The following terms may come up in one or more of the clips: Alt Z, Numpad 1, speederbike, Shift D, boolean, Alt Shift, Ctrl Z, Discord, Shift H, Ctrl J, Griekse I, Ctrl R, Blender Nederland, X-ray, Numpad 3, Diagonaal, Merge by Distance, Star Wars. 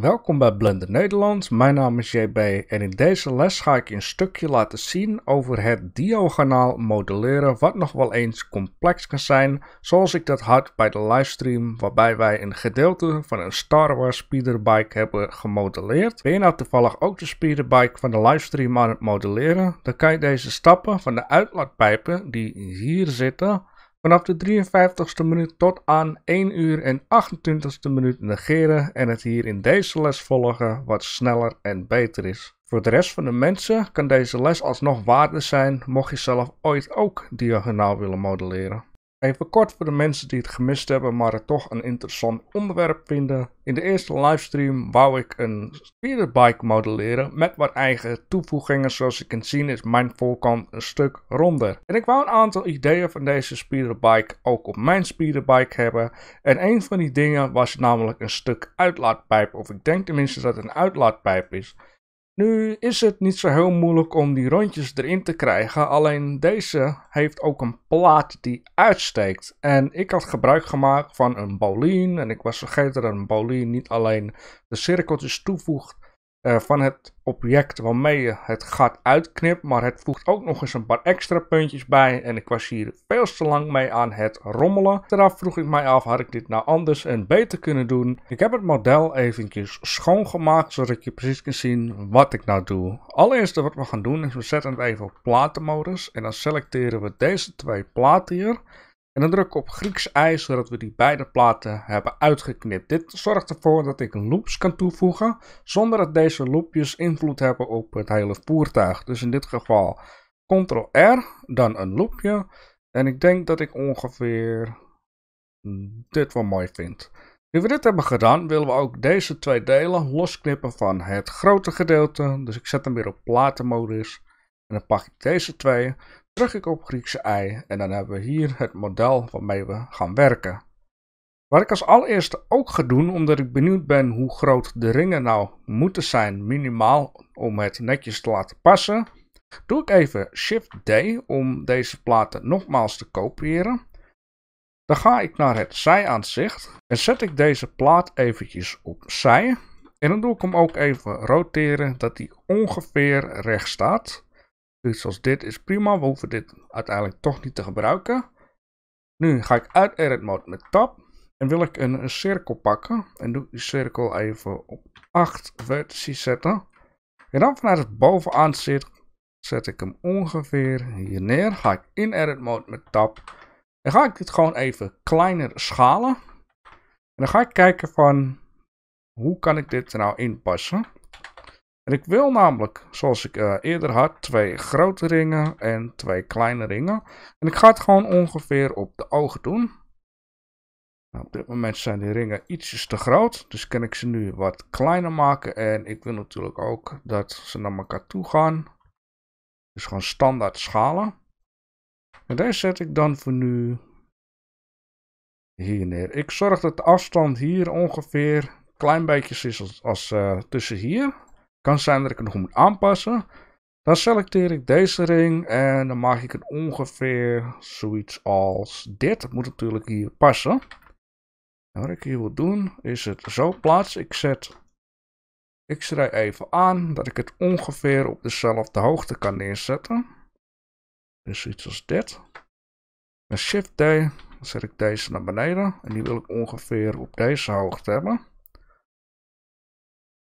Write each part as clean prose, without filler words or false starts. Welkom bij Blender Nederland, mijn naam is JB en in deze les ga ik een stukje laten zien over het diagonaal modelleren wat nog wel eens complex kan zijn, zoals ik dat had bij de livestream waarbij wij een gedeelte van een Star Wars speederbike hebben gemodelleerd. Ben je nou toevallig ook de speederbike van de livestream aan het modelleren, dan kan je deze stappen van de uitlaatpijpen die hier zitten vanaf de 53ste minuut tot aan 1 uur en 28ste minuut negeren en het hier in deze les volgen wat sneller en beter is. Voor de rest van de mensen kan deze les alsnog waardevol zijn mocht je zelf ooit ook diagonaal willen modelleren. Even kort voor de mensen die het gemist hebben, maar het toch een interessant onderwerp vinden. In de eerste livestream wou ik een speederbike modelleren met wat eigen toevoegingen. Zoals je kunt zien is mijn voorkant een stuk ronder. En ik wou een aantal ideeën van deze speederbike ook op mijn speederbike hebben. En een van die dingen was namelijk een stuk uitlaatpijp. Of ik denk tenminste dat het een uitlaatpijp is. Nu is het niet zo heel moeilijk om die rondjes erin te krijgen, alleen deze heeft ook een plaat die uitsteekt. En ik had gebruik gemaakt van een boolean en ik was vergeten dat een boolean niet alleen de cirkeltjes toevoegt van het object waarmee je het gat uitknipt, maar het voegt ook nog eens een paar extra puntjes bij en ik was hier veel te lang mee aan het rommelen. Daaraf vroeg ik mij af, had ik dit nou anders en beter kunnen doen? Ik heb het model eventjes schoongemaakt, zodat je precies kan zien wat ik nou doe. Allereerst wat we gaan doen is, we zetten het even op platenmodus en dan selecteren we deze twee platen hier. En dan druk ik op Griekse I, zodat we die beide platen hebben uitgeknipt. Dit zorgt ervoor dat ik loops kan toevoegen, zonder dat deze loopjes invloed hebben op het hele voertuig. Dus in dit geval Ctrl R, dan een loopje. En ik denk dat ik ongeveer dit wel mooi vind. Nu we dit hebben gedaan, willen we ook deze twee delen losknippen van het grote gedeelte. Dus ik zet hem weer op platenmodus. En dan pak ik deze twee. Druk ik op Griekse I en dan hebben we hier het model waarmee we gaan werken. Wat ik als allereerste ook ga doen, omdat ik benieuwd ben hoe groot de ringen nou moeten zijn minimaal om het netjes te laten passen, doe ik even Shift D om deze platen nogmaals te kopiëren. Dan ga ik naar het zijaanzicht en zet ik deze plaat eventjes opzij. En dan doe ik hem ook even roteren dat hij ongeveer recht staat. Iets zoals dit is prima, we hoeven dit uiteindelijk toch niet te gebruiken. Nu ga ik uit Edit Mode met Tab en wil ik een cirkel pakken. En doe die cirkel even op 8 vertices zetten. En dan vanuit het bovenaan zet ik hem ongeveer hier neer. Ga ik in Edit Mode met Tab en ga ik dit gewoon even kleiner schalen. En dan ga ik kijken van hoe kan ik dit er nou inpassen. En ik wil namelijk, zoals ik eerder had, twee grote ringen en twee kleine ringen. En ik ga het gewoon ongeveer op de ogen doen. Nou, op dit moment zijn die ringen ietsjes te groot, dus kan ik ze nu wat kleiner maken. En ik wil natuurlijk ook dat ze naar elkaar toe gaan. Dus gewoon standaard schalen. En deze zet ik dan voor nu hier neer. Ik zorg dat de afstand hier ongeveer een klein beetje is als tussen hier. Kan zijn dat ik het nog moet aanpassen. Dan selecteer ik deze ring en dan maak ik het ongeveer zoiets als dit. Het moet natuurlijk hier passen. En wat ik hier wil doen is het zo plaatsen. Ik zet X-ray even aan dat ik het ongeveer op dezelfde hoogte kan neerzetten. Dus zoiets als dit. Met Shift D dan zet ik deze naar beneden en die wil ik ongeveer op deze hoogte hebben.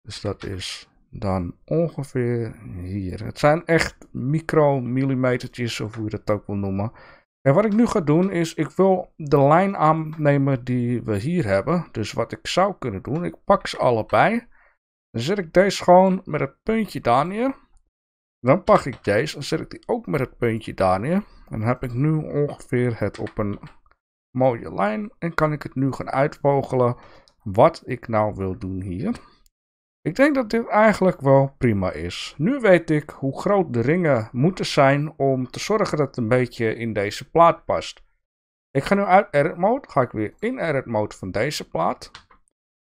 Dus dat is dan ongeveer hier. Het zijn echt micro-millimetertjes, of hoe je dat ook wil noemen. En wat ik nu ga doen is, ik wil de lijn aannemen die we hier hebben. Dus wat ik zou kunnen doen, ik pak ze allebei. Dan zet ik deze gewoon met het puntje daar neer. Dan pak ik deze en zet ik die ook met het puntje daar neer. En dan heb ik nu ongeveer het op een mooie lijn. En kan ik het nu gaan uitvogelen wat ik nou wil doen hier. Ik denk dat dit eigenlijk wel prima is. Nu weet ik hoe groot de ringen moeten zijn om te zorgen dat het een beetje in deze plaat past. Ik ga nu uit Edit Mode, ga ik weer in Edit Mode van deze plaat.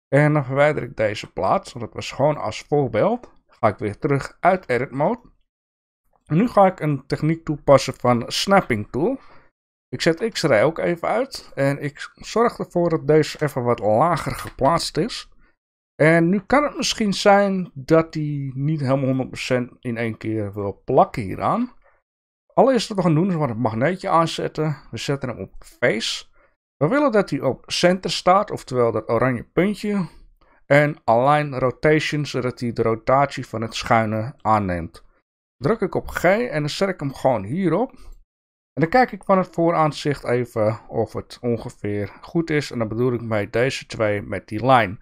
En dan verwijder ik deze plaat, want dat was gewoon als voorbeeld. Ga ik weer terug uit Edit Mode. En nu ga ik een techniek toepassen van Snapping Tool. Ik zet X-ray ook even uit en ik zorg ervoor dat deze even wat lager geplaatst is. En nu kan het misschien zijn dat die niet helemaal 100% in één keer wil plakken hieraan. Allereerst wat we gaan doen is we gaan het magneetje aanzetten. We zetten hem op face. We willen dat hij op center staat, oftewel dat oranje puntje. En align rotation, zodat hij de rotatie van het schuine aanneemt. Druk ik op G en dan zet ik hem gewoon hierop. En dan kijk ik van het vooraanzicht even of het ongeveer goed is. En dan bedoel ik bij deze twee met die lijn.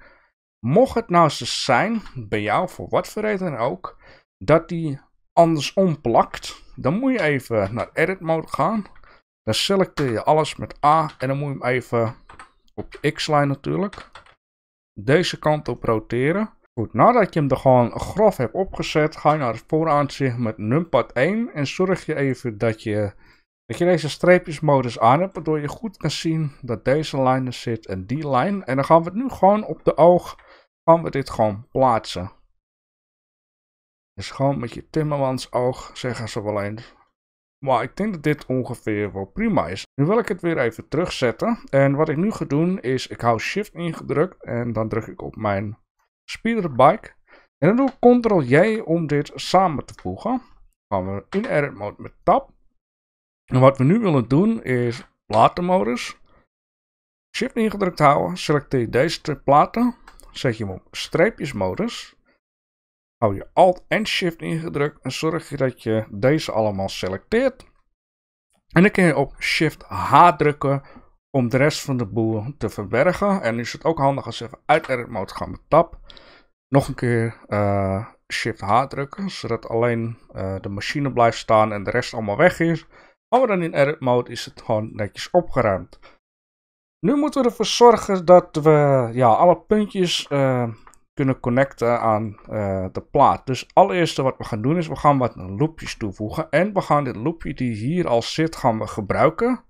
Mocht het nou zo zijn, bij jou voor wat voor reden ook, dat die andersom plakt, dan moet je even naar edit mode gaan. Dan selecteer je alles met A en dan moet je hem even op de X-lijn natuurlijk deze kant op roteren. Goed, nadat je hem er gewoon grof hebt opgezet, ga je naar het vooraanzicht met Numpad 1 en zorg je even dat je deze streepjesmodus aan hebt, waardoor je goed kan zien dat deze lijn er zit en die lijn. En dan gaan we het nu gewoon op de oog, gaan we dit gewoon plaatsen. Dus gewoon met je timmermans oog, zeggen ze wel eens. Maar ik denk dat dit ongeveer wel prima is. Nu wil ik het weer even terugzetten. En wat ik nu ga doen is, ik hou Shift ingedrukt en dan druk ik op mijn speederbike. En dan doe ik Ctrl J om dit samen te voegen. Dan gaan we in edit mode met tab. En wat we nu willen doen is platenmodus. Shift ingedrukt houden, selecteer deze twee platen. Zet je hem op streepjesmodus. Hou je Alt en Shift ingedrukt en zorg je dat je deze allemaal selecteert. En dan kun je op Shift H drukken om de rest van de boel te verbergen. En nu is het ook handig als je even uit edit mode gaan met tab. Nog een keer Shift H drukken, zodat alleen de machine blijft staan en de rest allemaal weg is. Als we dan in edit mode is het gewoon netjes opgeruimd. Nu moeten we ervoor zorgen dat we alle puntjes kunnen connecten aan de plaat. Dus allereerst wat we gaan doen is we gaan wat loopjes toevoegen. En we gaan dit loopje die hier al zit gaan we gebruiken.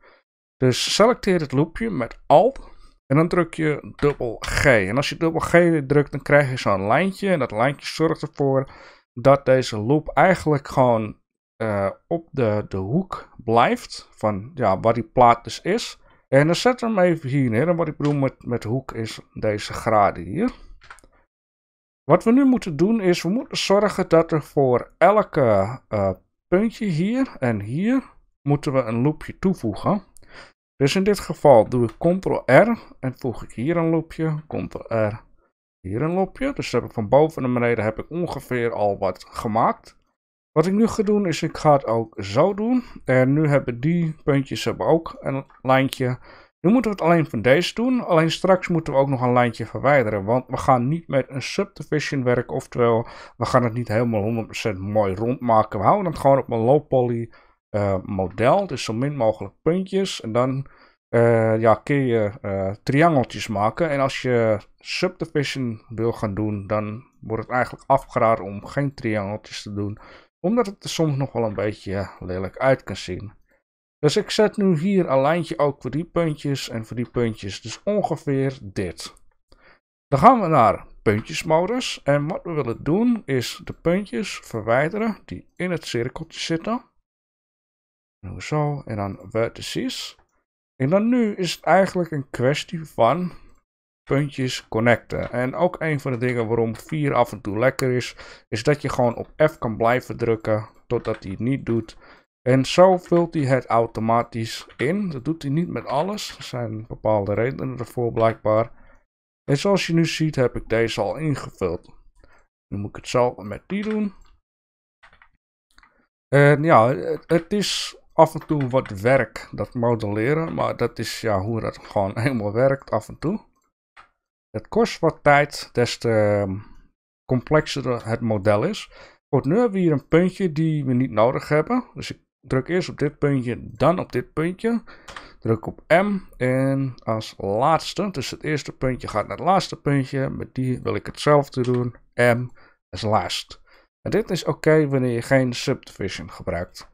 Dus selecteer het loopje met Alt. En dan druk je dubbel G. En als je dubbel G drukt dan krijg je zo'n lijntje. En dat lijntje zorgt ervoor dat deze loop eigenlijk gewoon op de hoek blijft van waar die plaat dus is. En dan zetten we hem even hier neer. En wat ik bedoel met hoek is deze graden hier. Wat we nu moeten doen is we moeten zorgen dat er voor elke puntje hier en hier moeten we een loopje toevoegen. Dus in dit geval doe ik Ctrl R en voeg ik hier een loopje, Ctrl R, hier een loopje. Dus heb ik van boven naar beneden heb ik ongeveer al wat gemaakt. Wat ik nu ga doen is ik ga het ook zo doen. En nu hebben die puntjes ook een lijntje. Nu moeten we het alleen van deze doen. Alleen straks moeten we ook nog een lijntje verwijderen. Want we gaan niet met een subdivision werken. Oftewel we gaan het niet helemaal 100% mooi rond maken. We houden het gewoon op een low poly model. Dus zo min mogelijk puntjes. En dan kun je triangeltjes maken. En als je subdivision wil gaan doen. Dan wordt het eigenlijk afgeraden om geen triangeltjes te doen. Omdat het er soms nog wel een beetje lelijk uit kan zien. Dus ik zet nu hier een lijntje ook voor die puntjes en voor die puntjes. Dus ongeveer dit. Dan gaan we naar puntjesmodus. En wat we willen doen is de puntjes verwijderen die in het cirkeltje zitten. Zo en dan vertices. En dan nu is het eigenlijk een kwestie van puntjes connecten. En ook een van de dingen waarom 4 af en toe lekker is, is dat je gewoon op F kan blijven drukken totdat hij het niet doet. En zo vult hij het automatisch in. Dat doet hij niet met alles. Er zijn bepaalde redenen ervoor blijkbaar. En zoals je nu ziet heb ik deze al ingevuld. Nu moet ik het zo met die doen. En het is af en toe wat werk, dat modelleren. Maar dat is hoe dat gewoon helemaal werkt af en toe. Het kost wat tijd, des te complexer het model is. Goed, nu hebben we hier een puntje die we niet nodig hebben. Dus ik druk eerst op dit puntje, dan op dit puntje. Druk op M en als laatste, dus het eerste puntje gaat naar het laatste puntje. Met die wil ik hetzelfde doen, M als last. En dit is oké wanneer je geen subdivision gebruikt.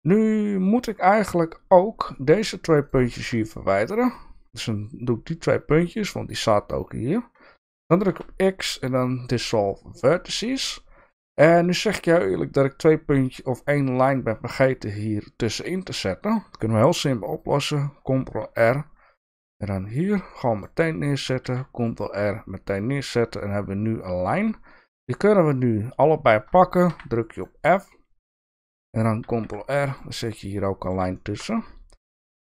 Nu moet ik eigenlijk ook deze twee puntjes hier verwijderen. Dus dan doe ik die twee puntjes, want die zaten ook hier. Dan druk ik op X en dan dissolve vertices. En nu zeg ik jou eerlijk dat ik twee puntjes of één lijn ben vergeten hier tussenin te zetten. Dat kunnen we heel simpel oplossen. Ctrl R. En dan hier gewoon meteen neerzetten. Ctrl R meteen neerzetten. En hebben we nu een lijn. Die kunnen we nu allebei pakken. Druk je op F. En dan Ctrl R. Dan zet je hier ook een lijn tussen.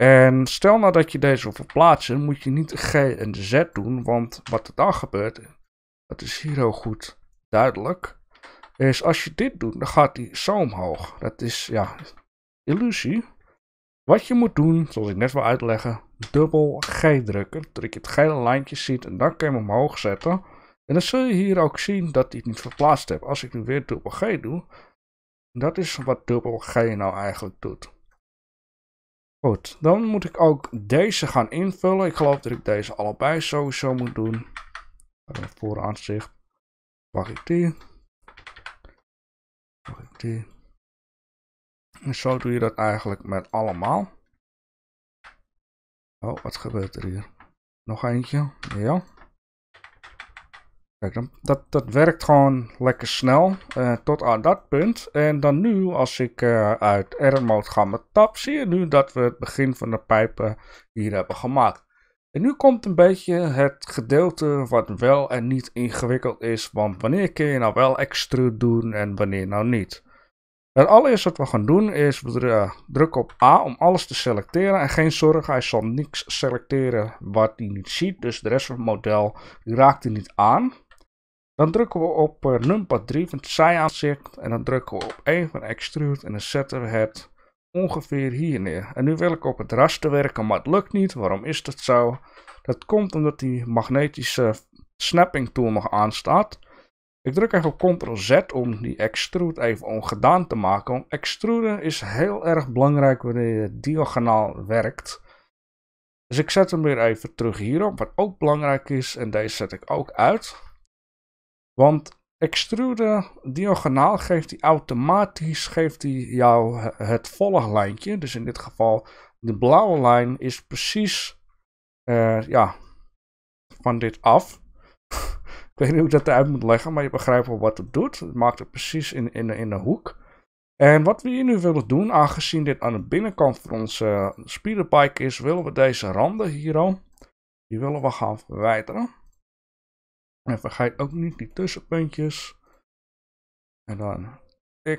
En stel nou dat je deze wil verplaatsen. Moet je niet G en Z doen. Want wat er dan gebeurt. Dat is hier heel goed duidelijk. Is als je dit doet. Dan gaat die zo omhoog. Dat is ja. Illusie. Wat je moet doen. Zoals ik net wil uitleggen. Dubbel G drukken. Zodat je het gele lijntje ziet. En dan kun je hem omhoog zetten. En dan zul je hier ook zien dat hij het niet verplaatst hebt. Als ik nu weer dubbel G doe. Dat is wat dubbel G nou eigenlijk doet. Goed, dan moet ik ook deze gaan invullen. Ik geloof dat ik deze allebei sowieso moet doen. Vooraan zicht. Pak ik die. Pak ik die. En zo doe je dat eigenlijk met allemaal. Oh, wat gebeurt er hier? Nog eentje. Ja. Kijk, dat werkt gewoon lekker snel tot aan dat punt. En dan nu, als ik uit R-mode ga met tab, zie je nu dat we het begin van de pijpen hier hebben gemaakt. En nu komt een beetje het gedeelte wat wel en niet ingewikkeld is. Want wanneer kun je nou wel extrude doen en wanneer nou niet. Het allereerste wat we gaan doen is, we drukken op A om alles te selecteren. En geen zorgen, hij zal niks selecteren wat hij niet ziet. Dus de rest van het model raakt hij niet aan. Dan drukken we op Numpad 3 van het zijaanzicht. En dan drukken we op 1 van Extrude. En dan zetten we het ongeveer hier neer. En nu wil ik op het raster werken, maar het lukt niet. Waarom is dat zo? Dat komt omdat die magnetische snapping tool nog aanstaat. Ik druk even op Ctrl Z om die extrude even ongedaan te maken. Want extruden is heel erg belangrijk wanneer je diagonaal werkt. Dus ik zet hem weer even terug hierop, wat ook belangrijk is. En deze zet ik ook uit. Want extruden diagonaal geeft hij automatisch jou het volle lijntje. Dus in dit geval de blauwe lijn is precies van dit af. Ik weet niet hoe ik dat eruit moet leggen, maar je begrijpt wel wat het doet. Het maakt het precies in de hoek. En wat we hier nu willen doen, aangezien dit aan de binnenkant van onze speederbike is, willen we deze randen hier al, die willen we gaan verwijderen. En vergeet ook niet die tussenpuntjes. En dan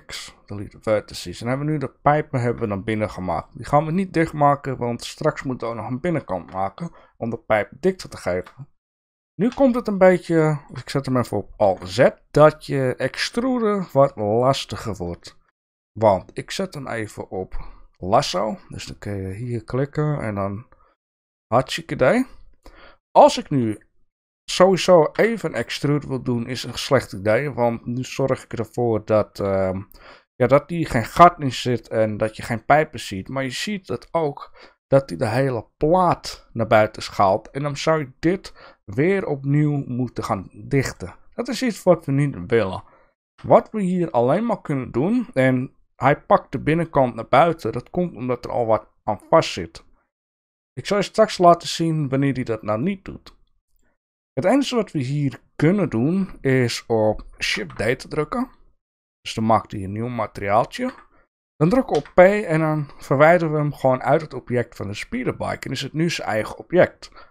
X, delete vertices. En dan hebben we nu de pijpen naar binnen gemaakt. Die gaan we niet dicht maken, want straks moeten we ook nog een binnenkant maken om de pijp dikte te geven. Nu komt het een beetje, ik zet hem even op Alt Z, dat je extruderen wat lastiger wordt. Want ik zet hem even op lasso. Dus dan kun je hier klikken en dan hartstikke idee. Als ik nu sowieso even extrude wil doen, is een slecht idee. Want nu zorg ik ervoor dat dat die geen gat in zit en dat je geen pijpen ziet. Maar je ziet dat ook dat hij de hele plaat naar buiten schaalt. En dan zou je dit weer opnieuw moeten gaan dichten. Dat is iets wat we niet willen. Wat we hier alleen maar kunnen doen. En hij pakt de binnenkant naar buiten. Dat komt omdat er al wat aan vast zit. Ik zal je straks laten zien wanneer hij dat nou niet doet. Het enige wat we hier kunnen doen is op Shift D te drukken. Dus dan maakt hij een nieuw materiaaltje. Dan drukken we op P en dan verwijderen we hem gewoon uit het object van de speederbike. En is het nu zijn eigen object.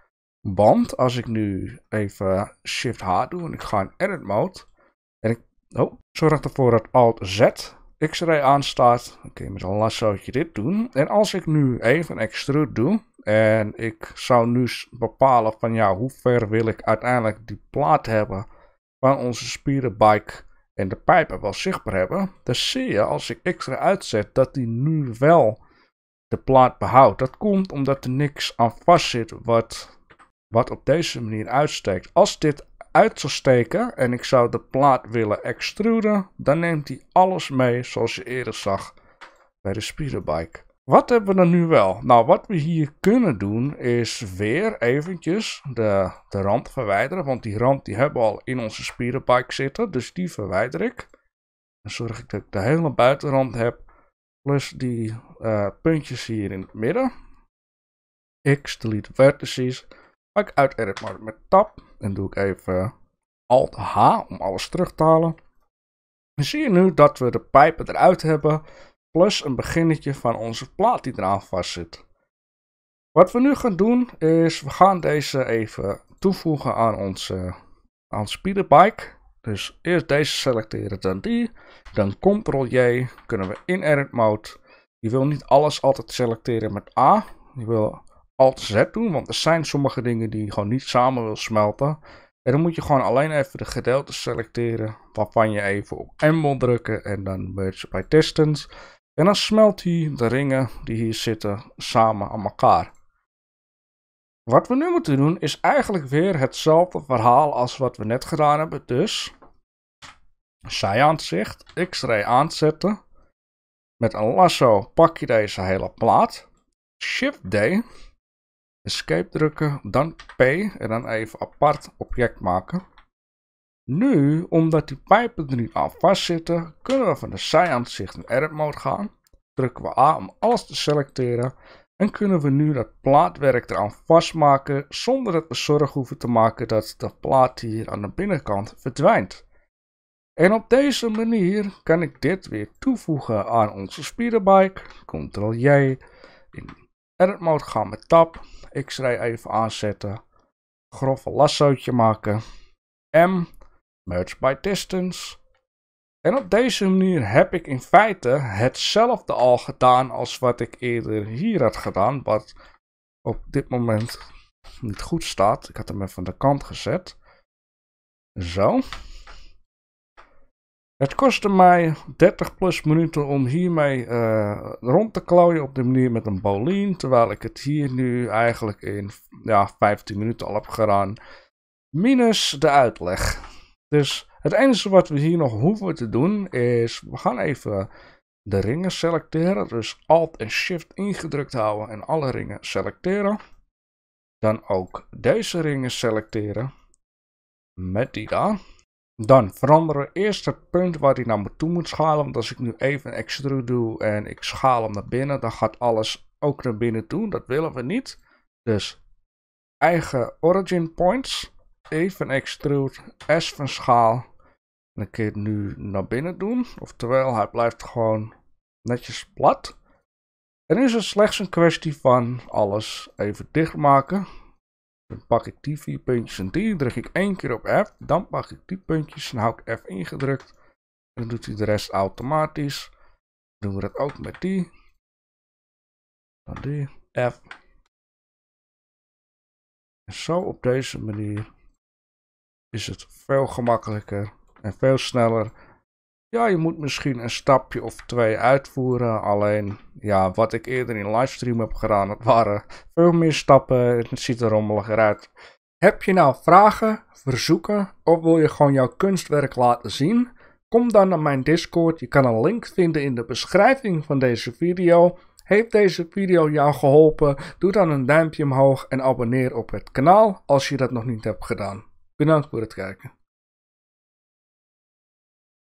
Want als ik nu even Shift H doe en ik ga in Edit Mode. En ik zorg ervoor dat Alt Z X-ray aanstaat. Dan kun je met een lassootje dit doen. En als ik nu even Extrude doe. En ik zou nu bepalen van hoe ver wil ik uiteindelijk die plaat hebben van onze speederbike. En de pijpen wel zichtbaar hebben. Dan zie je als ik X-ray uitzet dat die nu wel de plaat behoudt. Dat komt omdat er niks aan vast zit wat op deze manier uitsteekt. Als dit uit zou steken en ik zou de plaat willen extruderen, dan neemt hij alles mee zoals je eerder zag bij de speederbike. Wat hebben we dan nu wel? Nou, wat we hier kunnen doen is weer eventjes de rand verwijderen. Want die rand die hebben we al in onze speederbike zitten, dus die verwijder ik. Dan zorg ik dat ik de hele buitenrand heb, plus die puntjes hier in het midden. X, delete vertices. Pak ik uit Edit Mode met Tab en doe ik even Alt H om alles terug te halen. Dan zie je nu dat we de pijpen eruit hebben, plus een beginnetje van onze plaat die eraan vast zit. Wat we nu gaan doen is, we gaan deze even toevoegen aan onze speederbike. Dus eerst deze selecteren, dan die. Dan Ctrl J, kunnen we in edit mode. Je wil niet alles altijd selecteren met A. Je wil Alt Z doen, want er zijn sommige dingen die je gewoon niet samen wil smelten. En dan moet je gewoon alleen even de gedeelten selecteren, waarvan je even op M wil drukken en dan Merge by Distance. En dan smelt hij de ringen die hier zitten samen aan elkaar. Wat we nu moeten doen is eigenlijk weer hetzelfde verhaal als wat we net gedaan hebben. Dus zijaanzicht, X-ray aanzetten. Met een lasso pak je deze hele plaat. Shift D. Escape drukken, dan P en dan even apart object maken. Nu, omdat die pijpen er niet aan vastzitten, kunnen we van de zijaanzicht naar Edit Mode gaan. Drukken we A om alles te selecteren. En kunnen we nu dat plaatwerk eraan vastmaken, zonder dat we zorgen hoeven te maken dat de plaat hier aan de binnenkant verdwijnt. En op deze manier kan ik dit weer toevoegen aan onze speederbike. Ctrl J. In Edit Mode gaan met Tab. X-ray even aanzetten. Grove lassootje maken. M. Merge by Distance. En op deze manier heb ik in feite hetzelfde al gedaan als wat ik eerder hier had gedaan. Wat op dit moment niet goed staat. Ik had hem even aan de kant gezet. Zo. Het kostte mij 30 plus minuten om hiermee rond te klooien op de manier met een boolean. Terwijl ik het hier nu eigenlijk in 15 minuten al heb gedaan. Minus de uitleg. Dus het enige wat we hier nog hoeven te doen is, we gaan even de ringen selecteren. Dus Alt en Shift ingedrukt houden en alle ringen selecteren. Dan ook deze ringen selecteren. Met die daar. Dan veranderen we eerst het punt waar hij naar me toe moet schalen. Want als ik nu even een extrude doe en ik schaal hem naar binnen, dan gaat alles ook naar binnen toe. Dat willen we niet. Dus eigen origin points. Even extrude, S van schaal. En ik kan het nu naar binnen doen. Oftewel, hij blijft gewoon netjes plat. En nu is het slechts een kwestie van alles even dichtmaken. Dan pak ik die vier puntjes en die. Druk ik 1 keer op F. Dan pak ik die puntjes en hou ik F ingedrukt. En dan doet hij de rest automatisch. Dan doen we dat ook met die. Dan die, F. En zo op deze manier is het veel gemakkelijker en veel sneller. Ja, je moet misschien een stapje of twee uitvoeren. Alleen, ja, wat ik eerder in livestream heb gedaan, dat waren veel meer stappen. Het ziet er rommeliger uit. Heb je nou vragen, verzoeken of wil je gewoon jouw kunstwerk laten zien? Kom dan naar mijn Discord. Je kan een link vinden in de beschrijving van deze video. Heeft deze video jou geholpen? Doe dan een duimpje omhoog en abonneer op het kanaal als je dat nog niet hebt gedaan. Bedankt voor het kijken.